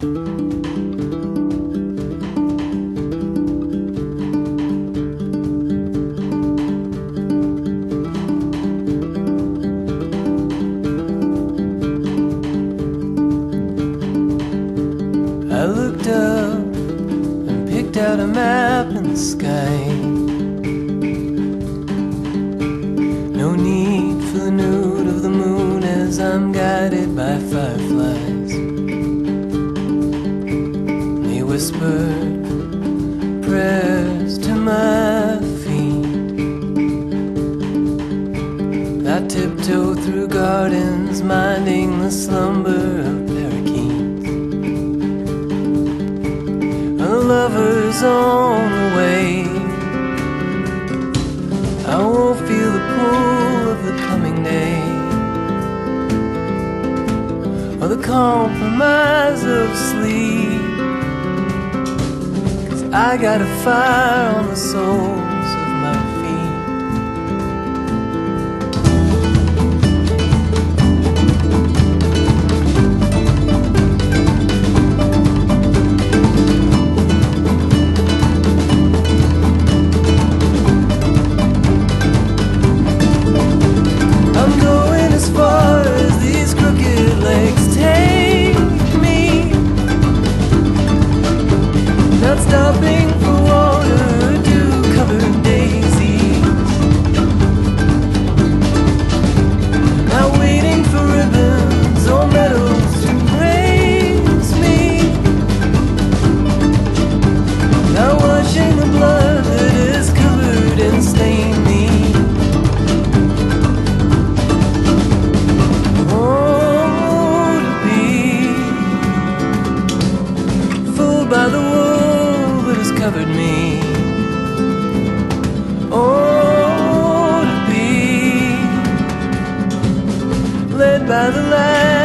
I looked up and picked out a map in the sky. No need for the nude of the moon as I'm guided by fireflies. They whispered prayers to my feet. I tiptoed through gardens, minding the slumber of lovers on the way. I won't feel the pull of the coming day, or the compromise of sleep, 'cause I got a fire on the soul. Stopping for water to cover daisies, now waiting for ribbons or medals to praise me, now washing the blood that is covered and stained me. Oh, to be fooled by the world covered me. Oh, to be led by the light.